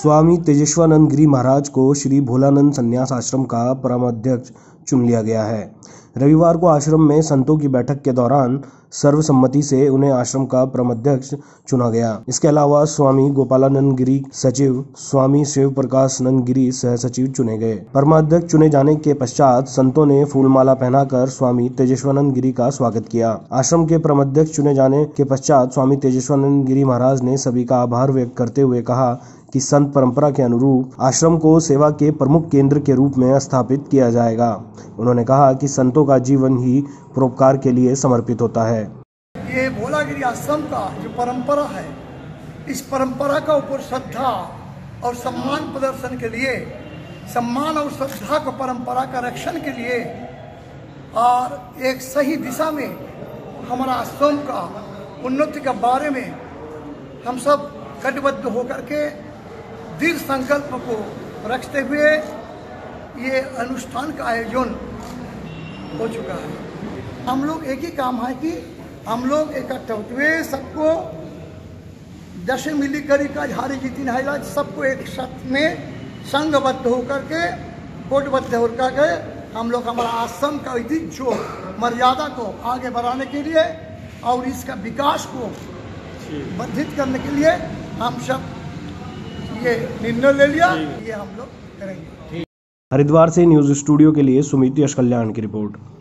स्वामी तेजस्वानंद गिरी महाराज को श्री भोलानंद संन्यास आश्रम का परमाध्यक्ष चुन लिया गया है। रविवार को आश्रम में संतों की बैठक के दौरान सर्वसम्मति से उन्हें आश्रम का परमाध्यक्ष चुना गया। इसके अलावा स्वामी गोपालानंद गिरी सचिव, स्वामी शिव प्रकाशनंद गिरी सह सचिव चुने गए। परमाध्यक्ष चुने जाने के पश्चात संतों ने फूलमाला पहनाकर स्वामी तेजस्वानंद गिरी का स्वागत किया। आश्रम के परमाध्यक्ष चुने जाने के पश्चात स्वामी तेजस्वानंद गिरी महाराज ने सभी का आभार व्यक्त करते हुए कहा कि संत परंपरा के अनुरूप आश्रम को सेवा के प्रमुख केंद्र के रूप में स्थापित किया जाएगा। उन्होंने कहा कि संतों का जीवन ही परोपकार के लिए समर्पित होता है। ये भोलागिरी आश्रम का जो परंपरा है, इस परंपरा का ऊपर श्रद्धा और सम्मान प्रदर्शन के लिए, सम्मान और श्रद्धा को परंपरा का रक्षण के लिए और एक सही दिशा में हमारा आश्रम का उन्नति के बारे में हम सब कटिबद्ध होकर के दृढ़ संकल्प को रखते हुए ये अनुष्ठान का आयोजन हो चुका है। हम लोग एक ही काम है कि हम लोग इकट्ठे हुए सबको दशे मिली करी का झारी जितनी है सबको एक साथ में संघबद्ध होकर के कोटबद्ध होकर के हम लोग हमारा आश्रम का जो मर्यादा को आगे बढ़ाने के लिए और इसका विकास को वर्धित करने के लिए हम सब ये निर्णय ले लिया, ये हम लोग करेंगे। हरिद्वार से न्यूज़ स्टूडियो के लिए सुमित यश कल्याण की रिपोर्ट।